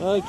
Ok.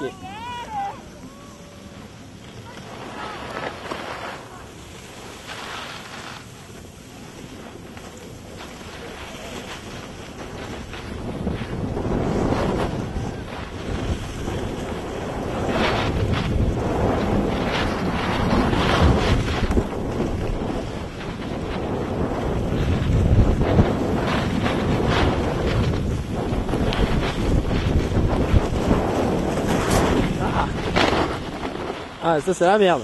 Ah, ça c'est la merde.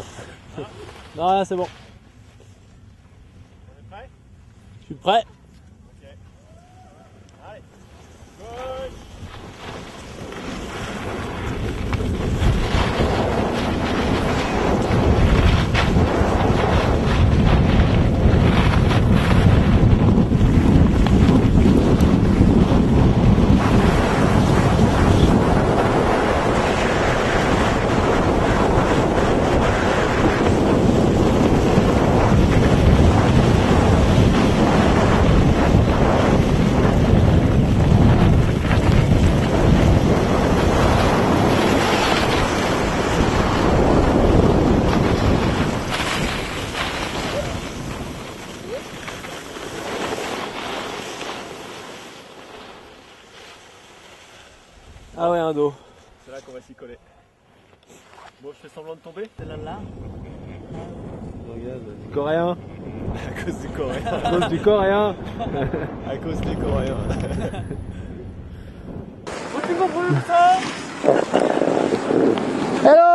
Ah. Non, là c'est bon. On est prêt? Je suis prêt. Ok. Allez. Go! Ah ouais, un dos. C'est là qu'on va s'y coller. Bon, je fais semblant de tomber. C'est là. Regarde, du coréen. À cause du coréen. À cause du coréen. À cause des coréens. Faut que tu comprennes ça. Hello.